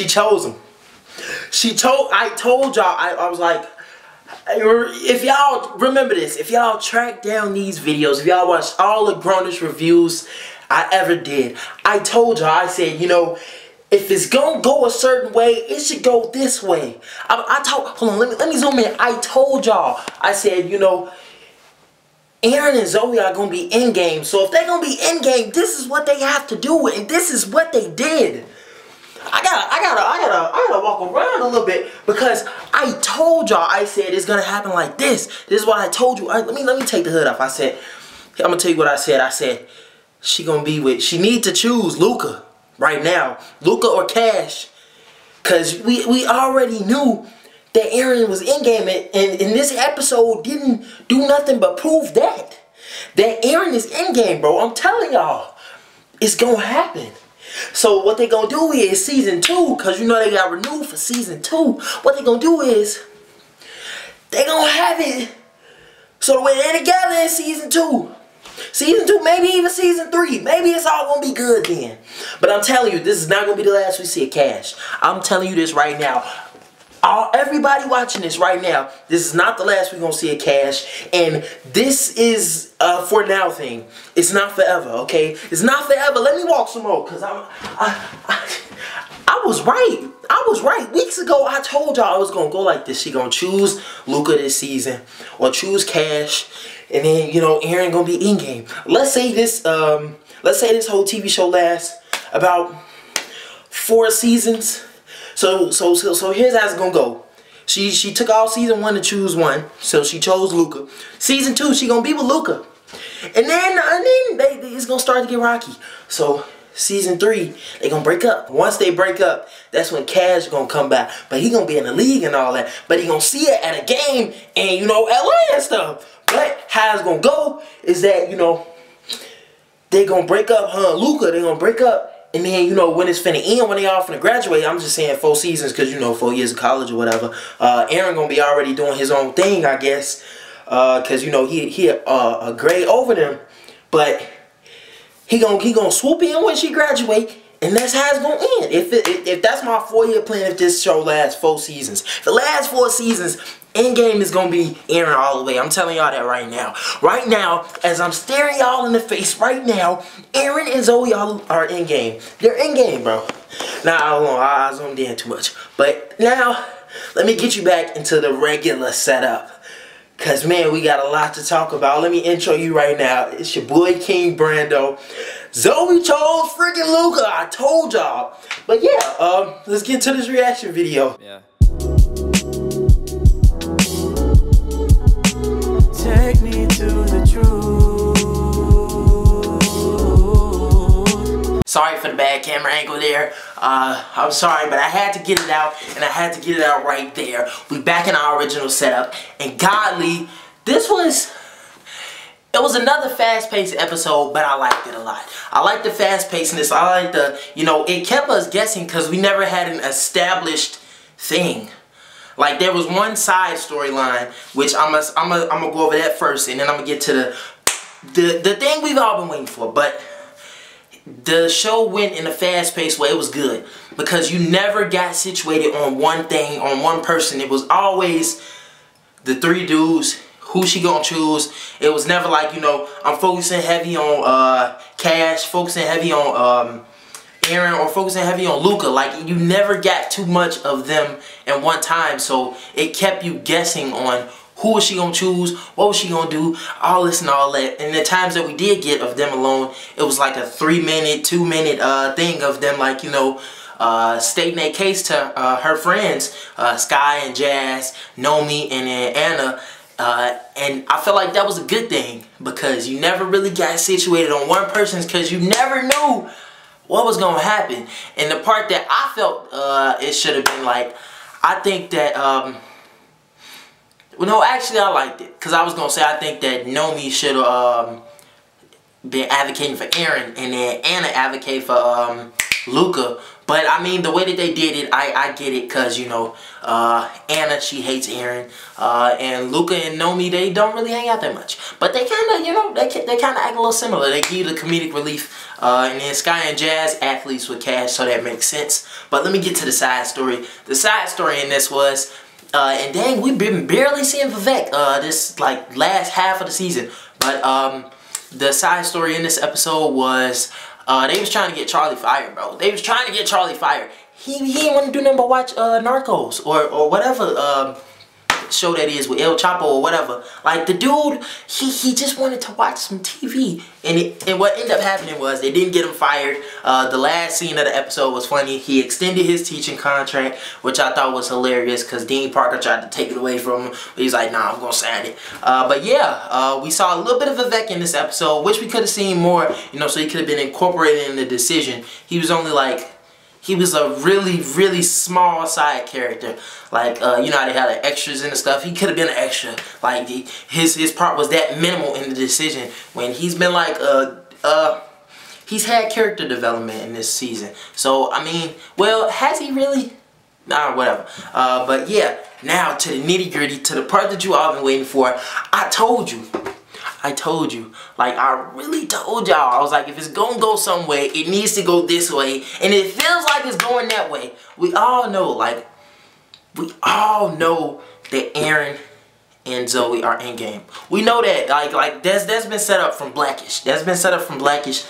She chose him. I told y'all, I was like, if y'all remember this, if y'all track down these videos, if y'all watch all the Grownish reviews I ever did, I told y'all, I said, you know, if it's gonna go a certain way, it should go this way. Hold on, let me zoom in. I told y'all, I said, you know, Aaron and Zoey are gonna be in game. So if they're gonna be in game, this is what they have to do, and this is what they did. I gotta walk around a little bit because I told y'all, I said it's gonna happen like this. This is what I told you. Let me take the hood off. I said, I'm gonna tell you what I said. I said she gonna be with. She needs to choose Luca right now, Luca or Cash, cause we already knew that Aaron was in game, and this episode didn't do nothing but prove that Aaron is in game, bro. I'm telling y'all, it's gonna happen. So what they gonna do is season 2, cause you know they got renewed for season 2. What they gonna do is they gonna have it so when they're together in season 2, maybe even season 3, maybe it's all gonna be good then. But I'm telling you, this is not gonna be the last we see of Cash. I'm telling you this right now. Everybody watching this right now, this is not the last we're gonna see a Cash, and this is a for now thing. It's not forever, okay? It's not forever. Let me walk some more, cause I was right. I was right. Weeks ago, I told y'all I was gonna go like this. She gonna choose Luca this season, or choose Cash, and then you know Aaron gonna be in game. Let's say this whole TV show lasts about 4 seasons. So here's how it's gonna go. She took all season 1 to choose one, so she chose Luca. Season 2, she gonna be with Luca, and then it's gonna start to get rocky. So season 3, they gonna break up. Once they break up, that's when Cash gonna come back, but he gonna be in the league and all that. But he gonna see it at a game and you know LA and stuff. But how it's gonna go is that you know they gonna break up, her and Luca. They gonna break up. And then, you know, when it's finna end, when they all finna graduate, I'm just saying 4 seasons because, you know, 4 years of college or whatever. Aaron gonna be already doing his own thing, I guess. Because, you know, he a grade over them. But he gonna swoop in when she graduate. And that's how it's gonna end. If that's my 4-year plan, if this show lasts 4 seasons. If it lasts 4 seasons, endgame is gonna be Aaron all the way. I'm telling y'all that right now. Right now, as I'm staring y'all in the face right now, Aaron and Zoey are endgame. They're endgame, bro. Now, I zoomed in too much. But now, let me get you back into the regular setup. Cause man, we got a lot to talk about. Let me intro you right now. It's your boy King Brando. Zoey chose freaking Luca. I told y'all. But yeah, let's get to this reaction video. Yeah. Take me to the truth. Sorry for the bad camera angle there. I'm sorry, but I had to get it out, and I had to get it out right there. We back in our original setup, and godly, it was another fast-paced episode, but I liked it a lot. I liked the fast-pacedness. I liked the, you know, it kept us guessing because we never had an established thing. Like, there was one side storyline, which I'm gonna go over that first, and then I'm gonna get to the thing we've all been waiting for. But the show went in a fast-paced way. It was good because you never got situated on one thing, on one person. It was always the 3 dudes. Who she gonna choose? It was never like, you know, I'm focusing heavy on Cash, focusing heavy on Aaron, or focusing heavy on Luca. Like, you never got too much of them at one time, so it kept you guessing on who was she gonna choose, what was she gonna do, all this and all that. And the times that we did get of them alone, it was like a 3-minute, 2-minute thing of them, like, you know, stating their case to her friends, Sky and Jazz, Nomi, and then Anna. And I felt like that was a good thing because you never really got situated on one person because you never knew what was gonna happen. And the part that I felt it should have been like, I think that well, no, actually I liked it because I was gonna say I think that Nomi should have been advocating for Aaron and then Anna advocated for Luca. But I mean, the way that they did it, I get it, because, you know, Anna, she hates Aaron, and Luca and Nomi, they don't really hang out that much. But they kind of, you know, they kind of act a little similar. They give you the comedic relief, and then Sky and Jazz, athletes with cash, so that makes sense. But let me get to the side story. The side story in this was, and dang, we've been barely seeing Vivek this, like, last half of the season. But the side story in this episode was, they was trying to get Charlie fired, bro. They was trying to get Charlie fired. He didn't want to do nothing but watch Narcos or whatever show that is with El Chapo or whatever. Like, the dude, he just wanted to watch some TV. And what ended up happening was they didn't get him fired. The last scene of the episode was funny. He extended his teaching contract, which I thought was hilarious because Dean Parker tried to take it away from him. But he's like, nah, I'm going to sign it. But yeah, we saw a little bit of Vivek in this episode. Wish we could have seen more, you know, so he could have been incorporated in the decision. He was only like... He was a really, really small side character. Like, you know how they had the extras and stuff. He could have been an extra. Like, his part was that minimal in the decision. When he's been like, he's had character development in this season. So, I mean, well, has he really? Nah, whatever. But yeah, now to the nitty gritty, to the part that you all been waiting for. I told you, like, I really told y'all. I was like, if it's gonna go some way, it needs to go this way, and it feels like it's going that way. We all know, like, we all know that Aaron and Zoey are in game. We know that, like that's been set up from Black-ish. That's been set up from Black-ish,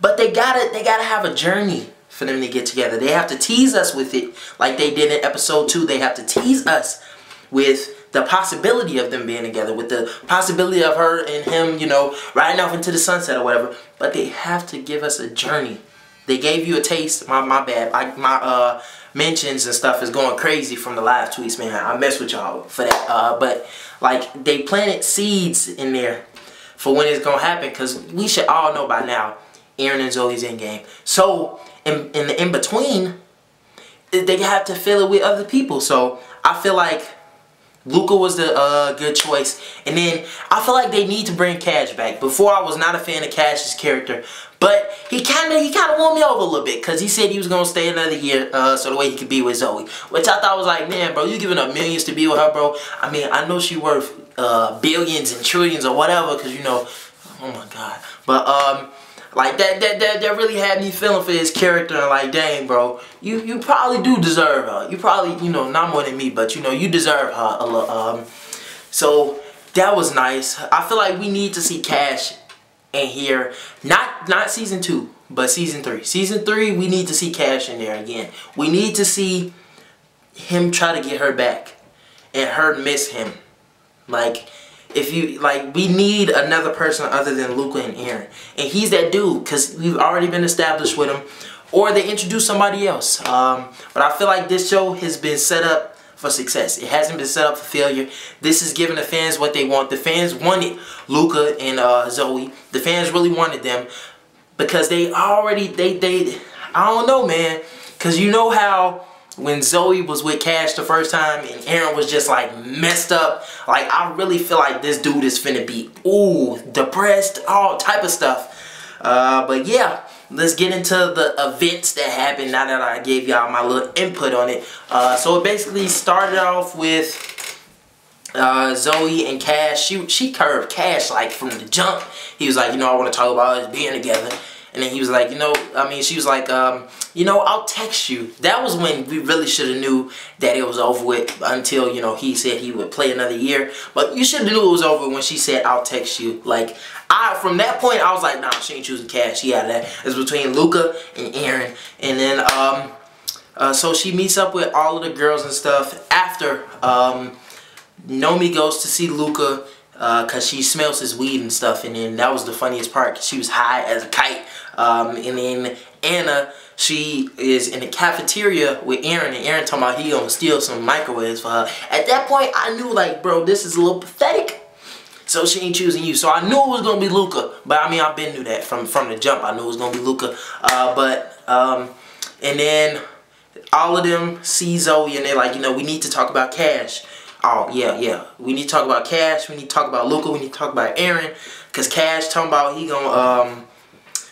but they gotta have a journey for them to get together. They have to tease us with it, like they did in episode 2. They have to tease us with the possibility of them being together, with the possibility of her and him, you know, riding off into the sunset or whatever. But they have to give us a journey. They gave you a taste. My bad. My mentions and stuff is going crazy from the live tweets, man. I mess with y'all for that. But like, they planted seeds in there for when it's gonna happen, because we should all know by now Aaron and Zoe's in game. So in the in between, they have to fill it with other people. So I feel like Luca was the good choice. And then I feel like they need to bring Cash back. Before, I was not a fan of Cash's character, but he kind of won me over a little bit, because he said he was going to stay another year so the way he could be with Zoey. Which I thought was like, man, bro, you giving up millions to be with her, bro. I mean, I know she worth billions and trillions or whatever, because, you know, oh my God. But, like, that really had me feeling for his character. And like, dang, bro, you probably do deserve her. You probably, you know, not more than me, but, you know, you deserve her a little. So that was nice. I feel like we need to see Cash in here. Not season 2, but season 3. Season 3, we need to see Cash in there again. We need to see him try to get her back and her miss him. Like, if you, like, we need another person other than Luca and Aaron. And he's that dude, because we've already been established with him. Or they introduce somebody else. But I feel like this show has been set up for success. It hasn't been set up for failure. This is giving the fans what they want. The fans wanted Luca and Zoey. The fans really wanted them. Because they already, they I don't know, man. Because you know how when Zoey was with Cash the first time and Aaron was just like messed up, like, I really feel like this dude is finna be, ooh, depressed, all type of stuff. But yeah, let's get into the events that happened now that I gave y'all my little input on it. So it basically started off with Zoey and Cash. She curved Cash, like, from the jump. He was like, you know, I want to talk about us being together. And then he was like, you know, I mean, she was like, you know, I'll text you. That was when we really should have knew that it was over with, until, you know, he said he would play another year. But you should have knew it was over when she said, I'll text you. Like, from that point, I was like, nah, she ain't choosing Cash. She out of that. It's between Luca and Aaron. And then, so she meets up with all of the girls and stuff after Nomi goes to see Luca, because she smells his weed and stuff. And then that was the funniest part. She was high as a kite. And then Anna, she is in the cafeteria with Aaron, and Aaron talking about he gonna steal some microwaves for her. At that point, I knew, like, bro, this is a little pathetic. So she ain't choosing you. So I knew it was gonna be Luca. But I mean, I've been through that from the jump. I knew it was gonna be Luca. And then all of them see Zoey, and they're like, you know, we need to talk about Cash. Oh, yeah. We need to talk about Cash. We need to talk about Luca. We need to talk about Aaron. Because Cash talking about he gonna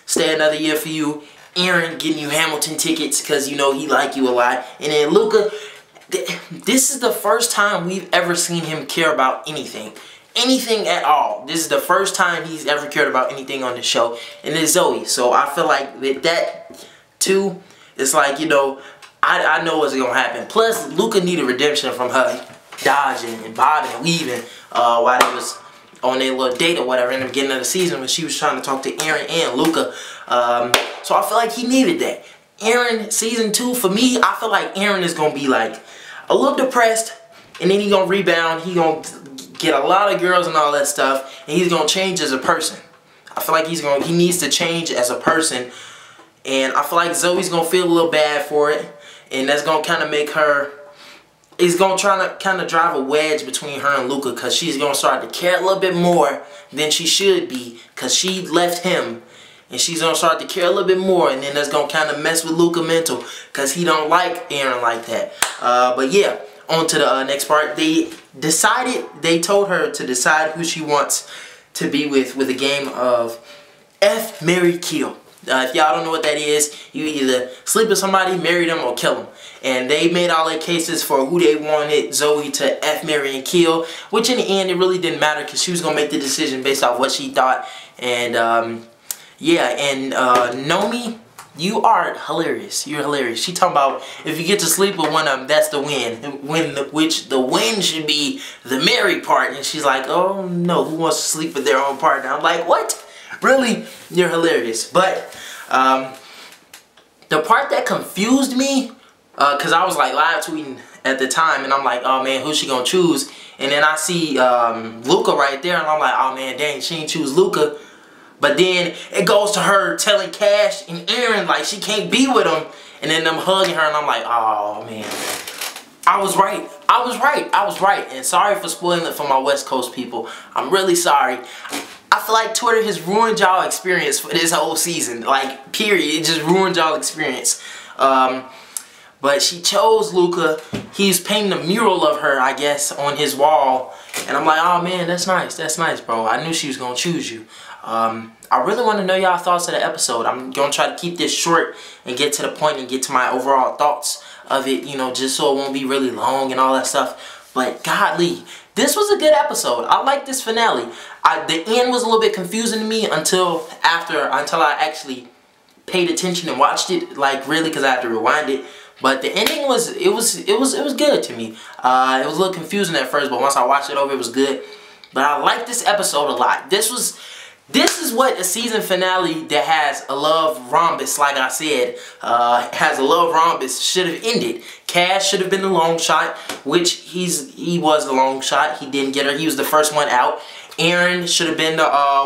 stay another year for you. Aaron getting you Hamilton tickets because you know he like you a lot. And then Luka, this is the first time we've ever seen him care about anything. Anything at all. This is the first time he's ever cared about anything on the show. And it's Zoey. So I feel like with that too, it's like, you know, I know what's going to happen. Plus, Luka needed redemption from her dodging and bobbing and weaving while they was on their little date or whatever in the beginning of the season when she was trying to talk to Aaron and Luka. So I feel like he needed that. Aaron, season 2, for me, I feel like Aaron is going to be like a little depressed and then he's going to rebound. He's going to get a lot of girls and all that stuff and he's going to change as a person. I feel like he needs to change as a person, and I feel like Zoey's going to feel a little bad for it, and that's going to kind of make her... It's going to try to kind of drive a wedge between her and Luka, because she's going to start to care a little bit more than she should be because she left him. And she's going to start to care a little bit more, and then that's going to kind of mess with Luka mental because he don't like Aaron like that. But yeah, on to the next part. They told her to decide who she wants to be with a game of F, Marry, Kill. If y'all don't know what that is, you either sleep with somebody, marry them, or kill them. And they made all their cases for who they wanted Zoey to F, marry, and kill, which in the end, it really didn't matter because she was going to make the decision based off what she thought. And yeah, and Nomi, you are hilarious. You're hilarious. She talking about if you get to sleep with one of them, that's the win. Which the win should be the marry part. And she's like, oh no, who wants to sleep with their own partner? I'm like, what? Really, you're hilarious. But the part that confused me, because I was like live tweeting at the time, and I'm like, oh man, who's she gonna choose? And then I see Luka right there, and I'm like, oh man, dang, she ain't choose Luka. But then it goes to her telling Cash and Aaron like she can't be with them, and then them hugging her, and I'm like, oh man, I was right. I was right. I was right. And sorry for spoiling it for my West Coast people. I'm really sorry. I feel like Twitter has ruined y'all experience for this whole season. Like, period. It just ruined y'all experience. But she chose Luka. He's painting a mural of her, I guess, on his wall. And I'm like, oh man, that's nice. That's nice, bro. I knew she was going to choose you. I really want to know y'all thoughts of the episode. I'm going to try to keep this short and get to the point and get to my overall thoughts of it, you know, just so it won't be really long and all that stuff. But godly, this was a good episode. I like this finale. The end was a little bit confusing to me until I actually paid attention and watched it, like really, because I had to rewind it. But the ending was, it was good to me. It was a little confusing at first, but once I watched it over, it was good. But I liked this episode a lot. This is what a season finale that has a love rhombus, like I said, has a love rhombus, should have ended. Cash should have been the long shot, which he was the long shot. He didn't get her. He was the first one out. Aaron should have been the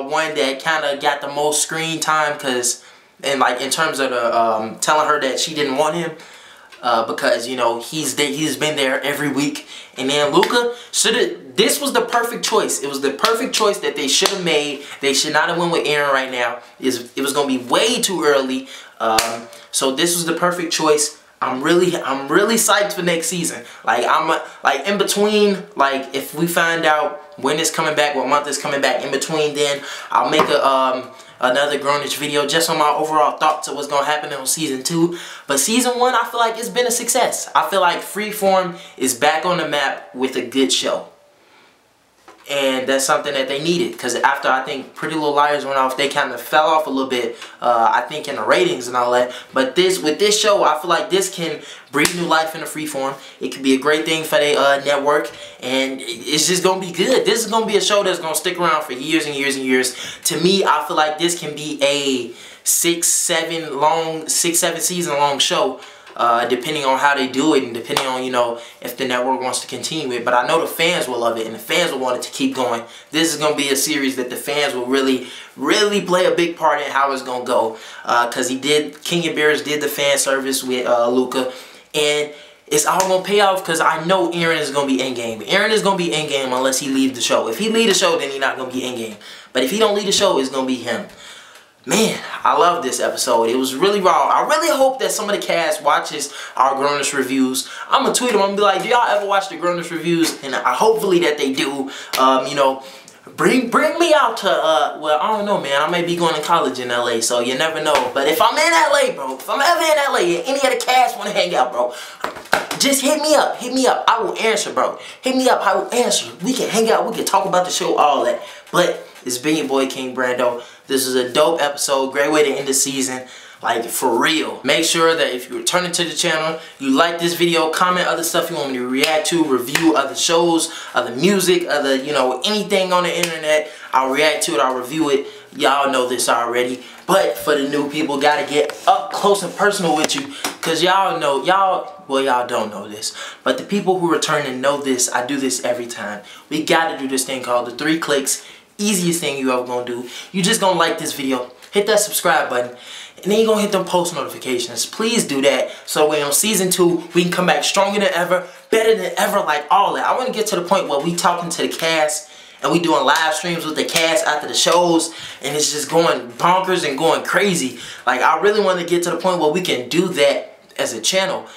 one that kind of got the most screen time, like in terms of the telling her that she didn't want him. Because, you know, he's been there every week. And then Luka should've... This was the perfect choice. It was the perfect choice that they should have made. They should not have went with Aaron right now. It was going to be way too early. So this was the perfect choice. I'm really psyched for next season. Like, in between, like, if we find out when it's coming back, what month it's coming back, in between then, I'll make a... another Grownish video just on my overall thoughts of what's going to happen on Season 2. But Season 1, I feel like it's been a success. I feel like Freeform is back on the map with a good show. And that's something that they needed. Because after, I think, Pretty Little Liars went off, they kind of fell off a little bit, I think, in the ratings and all that. But with this show, I feel like this can breathe new life into Freeform. It could be a great thing for their network. And it's just going to be good. This is going to be a show that's going to stick around for years and years and years. To me, I feel like this can be a 6-7 season long show. Depending on how they do it and depending on, you know, if the network wants to continue it. But I know the fans will love it and the fans will want it to keep going. This is going to be a series that the fans will really, really play a big part in how it's going to go. Because King and Bears did the fan service with Luka. And it's all going to pay off because I know Aaron is going to be endgame. Aaron is going to be endgame unless he leaves the show. If he leaves the show, then he's not going to be endgame. But if he don't leave the show, it's going to be him. Man, I love this episode. It was really raw. I really hope that some of the cast watches our Grownish reviews. I'm going to tweet them. I'm going to be like, do y'all ever watch the Grownish reviews? And hopefully that they do. You know, Bring me out to, well, I don't know, man. I may be going to college in L.A., so you never know. But if I'm in L.A., bro, if I'm ever in L.A., any of the cats want to hang out, bro, just hit me up. Hit me up. I will answer, bro. Hit me up. I will answer. We can hang out. We can talk about the show, all that. But it's been your boy, King Brando. This is a dope episode. Great way to end the season. Like, for real. Make sure that if you're returning to the channel, you like this video, comment other stuff you want me to react to, review other shows, other music, other, you know, anything on the internet. I'll react to it, I'll review it. Y'all know this already. But for the new people, gotta get up close and personal with you. Because y'all know, y'all don't know this. But the people who return and know this, I do this every time. We gotta do this thing called the 3 clicks. Easiest thing you ever gonna do. You just gonna like this video. Hit that subscribe button. And then you're going to hit them post notifications. Please do that. So when on season 2, we can come back stronger than ever, better than ever, like all that. I want to get to the point where we talking to the cast and we doing live streams with the cast after the shows. And it's just going bonkers and going crazy. Like, I really want to get to the point where we can do that as a channel.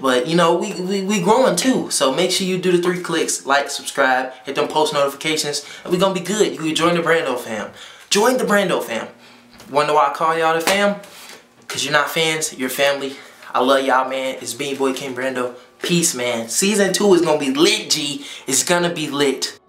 But, you know, we growing too. So make sure you do the 3 clicks. Like, subscribe, hit them post notifications. And we're going to be good. You can join the Brando fam. Join the Brando fam. Wonder why I call y'all the fam? Because you're not fans, you're family. I love y'all, man. It's been your boy, King Brando. Peace, man. Season 2 is going to be lit, G. It's going to be lit.